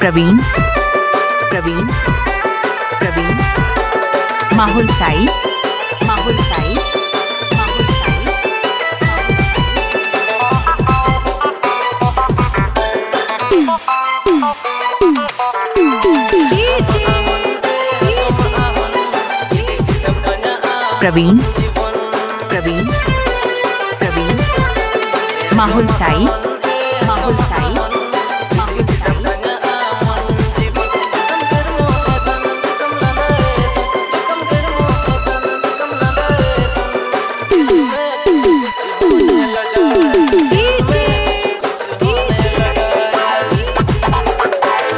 Praveen Mahul Sai Praveen Mahul Sai Praveen Mahul Sai Praveen Mahul Sai Praveen Mahul Sai Praveen Mahul Sai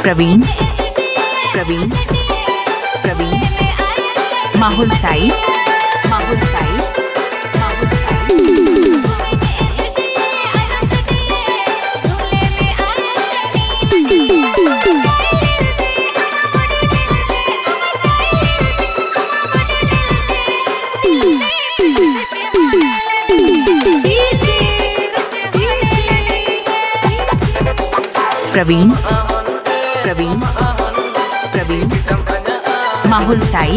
Praveen Mahul Sai Praveen Mahul Sai Praveen Mahul Sai Praveen Mahul Sai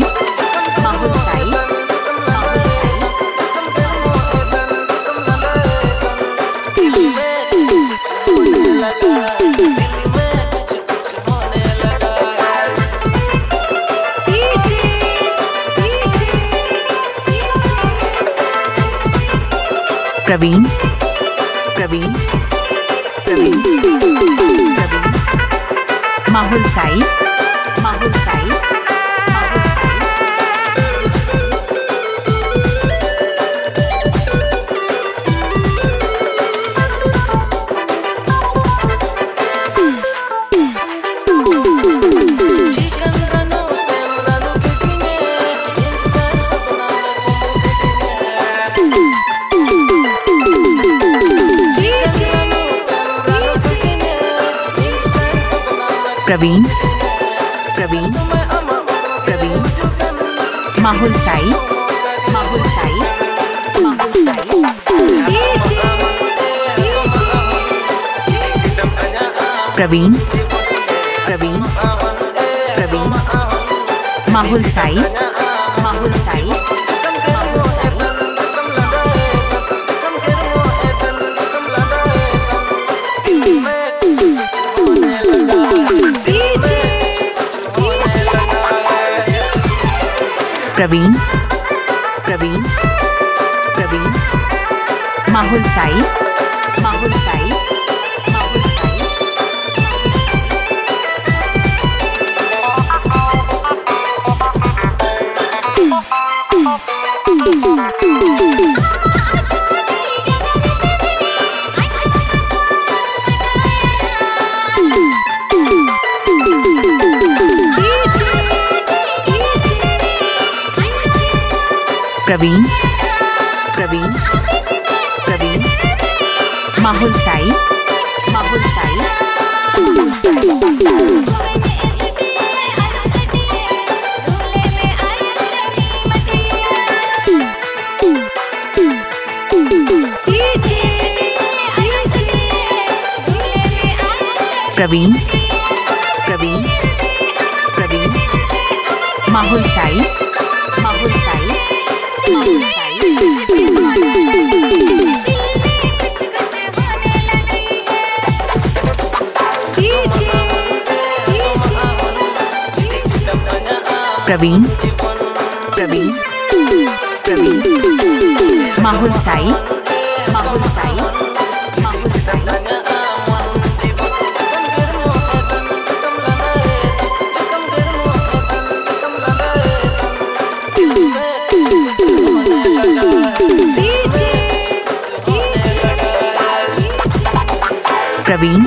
Praveen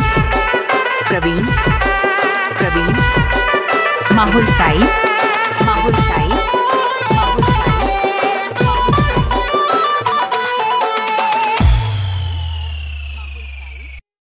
Mahul Sai